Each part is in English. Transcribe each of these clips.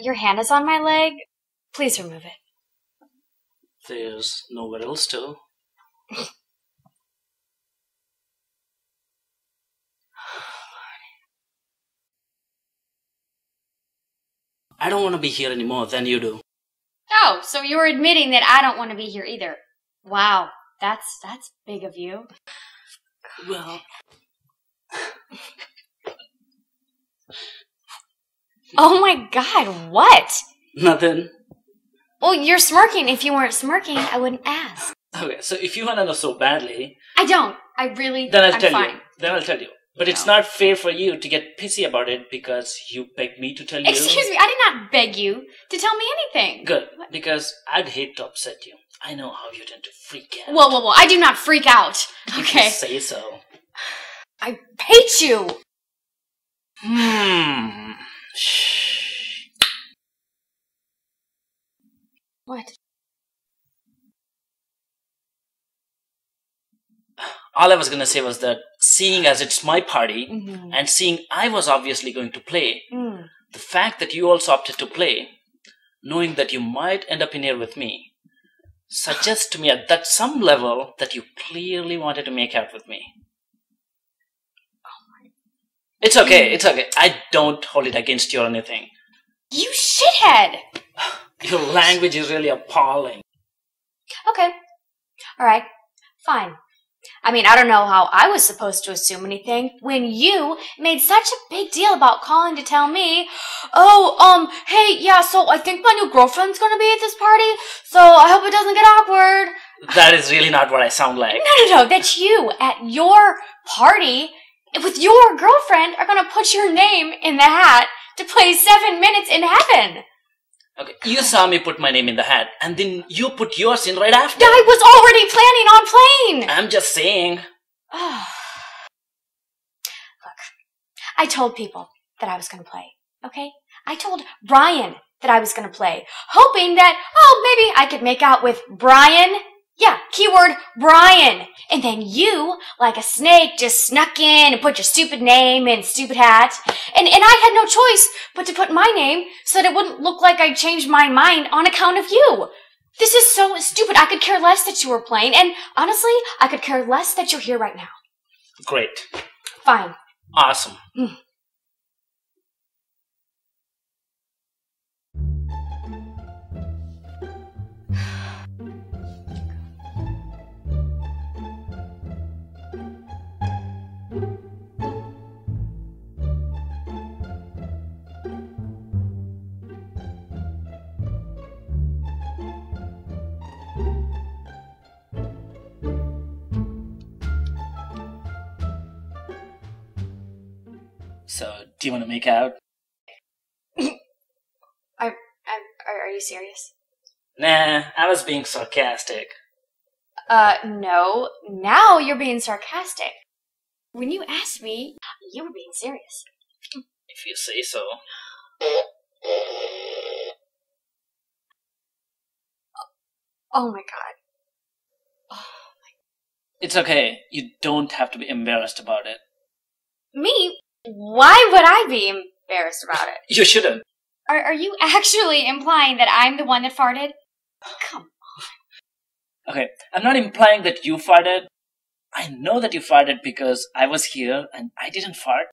Your hand is on my leg. Please remove it. There's nowhere else to. Oh, I don't want to be here any more than you do. Oh, so you're admitting that I don't want to be here either. Wow, that's big of you. Well... Oh my god, what? Nothing. Well, you're smirking. If you weren't smirking, I wouldn't ask. Okay, so if you want to know so badly... I don't. I really... Then I'll tell you. Then I'll tell you. But it's not fair for you to get pissy about it because you begged me to tell you... Excuse me, I did not beg you to tell me anything. Good, what? Because I'd hate to upset you. I know how you tend to freak out. Whoa, whoa, whoa, I do not freak out. Okay. You say so. I hate you. Hmm. Shh. What? All I was going to say was that seeing as it's my party and seeing I was obviously going to play, the fact that you also opted to play, knowing that you might end up in here with me, suggests to me at that some level that you clearly wanted to make out with me. It's okay, it's okay. I don't hold it against you or anything. You shithead! Your language is really appalling. Okay. Alright. Fine. I mean, I don't know how I was supposed to assume anything when you made such a big deal about calling to tell me, oh, hey, yeah, so I think my new girlfriend's gonna be at this party, so I hope it doesn't get awkward. That is really not what I sound like. No, no, no, that's you at your party. With your girlfriend are going to put your name in the hat to play 7 minutes in Heaven. Okay, you saw me put my name in the hat and then you put yours in right after. I was already planning on playing. I'm just saying. Oh. Look, I told people that I was going to play, okay? I told Brian that I was going to play, hoping that, oh, maybe I could make out with Brian. Yeah, keyword Brian. And then you, like a snake, just snuck in and put your stupid name in stupid hat. And I had no choice but to put my name so that it wouldn't look like I changed my mind on account of you. This is so stupid. I could care less that you were playing. And honestly, I could care less that you're here right now. Great. Fine. Awesome. Mm. So, do you want to make out? Are you serious? Nah, I was being sarcastic. No. Now you're being sarcastic. When you asked me, you were being serious. If you say so. Oh my god. Oh my. It's okay. You don't have to be embarrassed about it. Me? Why would I be embarrassed about it? You shouldn't. Are you actually implying that I'm the one that farted? Come on. Okay, I'm not implying that you farted. I know that you farted because I was here and I didn't fart.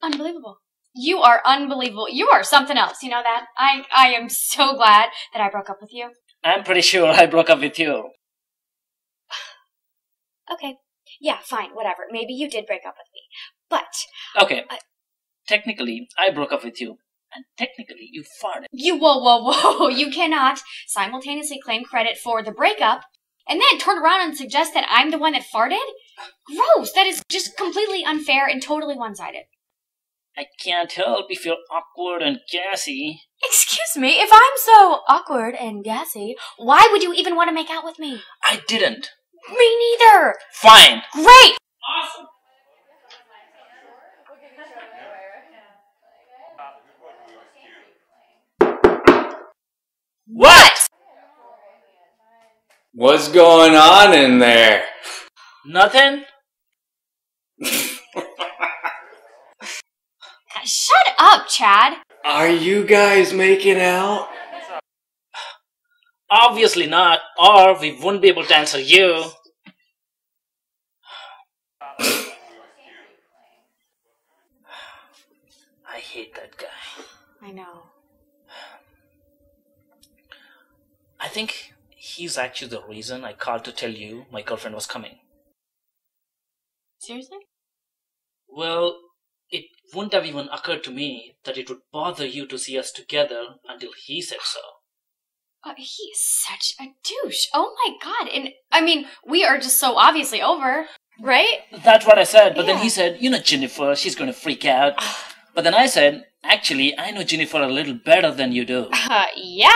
Unbelievable. You are unbelievable. You are something else, you know that? I am so glad that I broke up with you. I'm pretty sure I broke up with you. Okay. Yeah, fine, whatever. Maybe you did break up with me. But... Okay. Technically, I broke up with you. And technically, you farted. Whoa, whoa, whoa. You cannot simultaneously claim credit for the breakup and then turn around and suggest that I'm the one that farted? Gross. That is just completely unfair and totally one-sided. I can't help if you're awkward and gassy. Excuse me? If I'm so awkward and gassy, why would you even want to make out with me? I didn't. Me neither. Fine. Great. Awesome. What? What's going on in there? Nothing. God, shut up, Chad. Are you guys making out? Obviously not, or we wouldn't be able to answer you. I hate that guy. I know. I think he's actually the reason I called to tell you my girlfriend was coming. Seriously? Well, it wouldn't have even occurred to me that it would bother you to see us together until he said so. He is such a douche. Oh my god. And I mean, we are just so obviously over, right? That's what I said. But then he said, you know Jennifer, she's going to freak out. But then I said, actually, I know Jennifer a little better than you do. Yeah.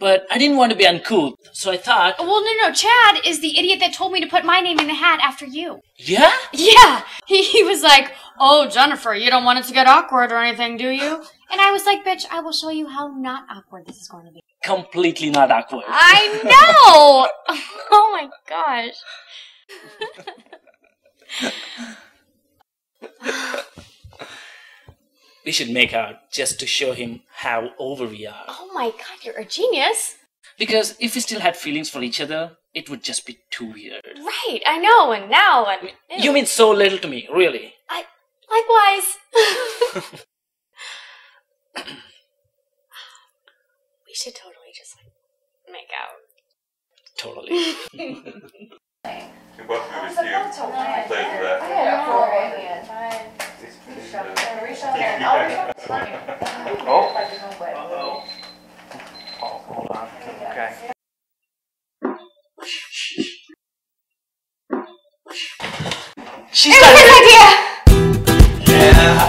But I didn't want to be uncouth, so I thought... Well, no, Chad is the idiot that told me to put my name in the hat after you. Yeah? Yeah. He was like, oh, Jennifer, you don't want it to get awkward or anything, do you? And I was like, bitch, I will show you how not awkward this is going to be. Completely not awkward. I know! Oh my gosh. We should make out just to show him how over we are. Oh my god, you're a genius. Because if we still had feelings for each other, it would just be too weird. Right, I know, and now, and... Ew. You mean so little to me, really. Likewise. We should totally just, like, make out. Totally. Hold on. Okay. She's got an idea! Yeah!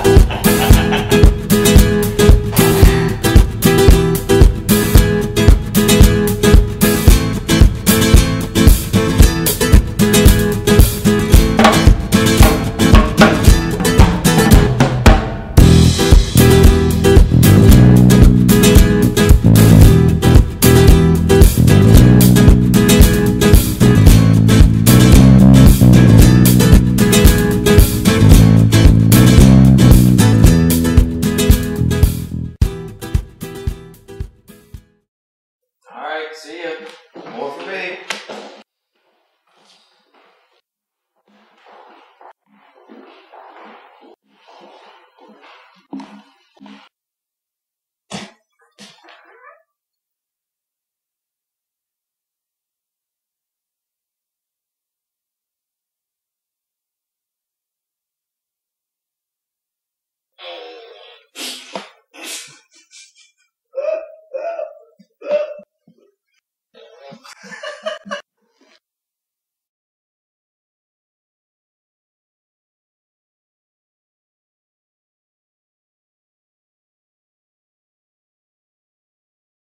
See ya. More for me.